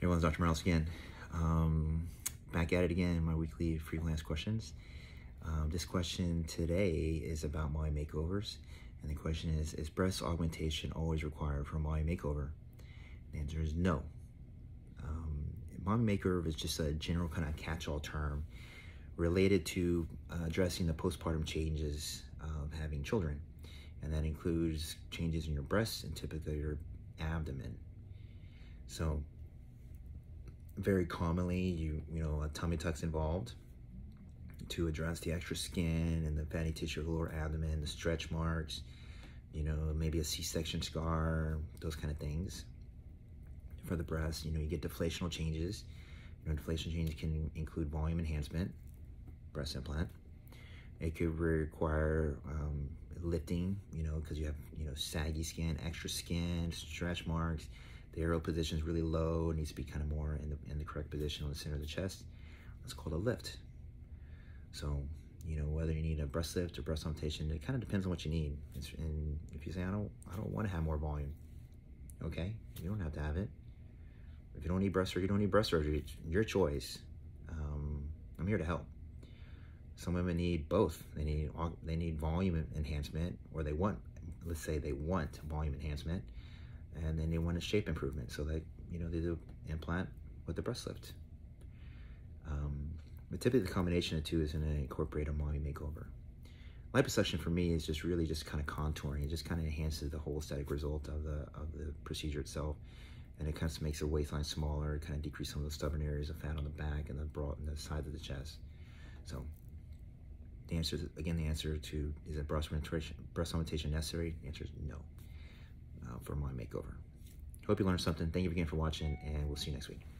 Hey everyone, it's Dr. Morales again. Back at it again, my weekly freelance questions. This question today is about Molly makeovers. And the question is breast augmentation always required for a Molly makeover? The answer is no. Molly makeover is just a general kind of catch-all term related to addressing the postpartum changes of having children. And that includes changes in your breasts and typically your abdomen. So, very commonly, you know, a tummy tuck's involved to address the extra skin and the fatty tissue of the lower abdomen, the stretch marks, you know, maybe a C-section scar, those kind of things. For the breast, you know, you get deflational changes. You know, deflation changes can include volume enhancement, breast implant. It could require lifting, you know, because you have, you know, saggy skin, extra skin, stretch marks. The aerial position is really low. It needs to be kind of more in the correct position on the center of the chest. That's called a lift. So, you know, whether you need a breast lift or breast augmentation, it kind of depends on what you need. And if you say, I don't want to have more volume, okay, you don't have to have it. If you don't need breast surgery, you don't need breast surgery. It's your choice. I'm here to help. Some women need both. They need volume enhancement, or they want, let's say they want volume enhancement, and then they want a shape improvement, so that, you know, they do implant with the breast lift. But typically the combination of the two is going to incorporate a Molly makeover. Liposuction for me is just really just kind of contouring. It just kind of enhances the whole aesthetic result of the procedure itself, and it kind of makes the waistline smaller. It kind of decreases some of the stubborn areas of fat on the back and the sides of the chest. So the answer is, again, is a breast augmentation necessary? The answer is no. For my makeover. Hope you learned something. Thank you again for watching, and we'll see you next week.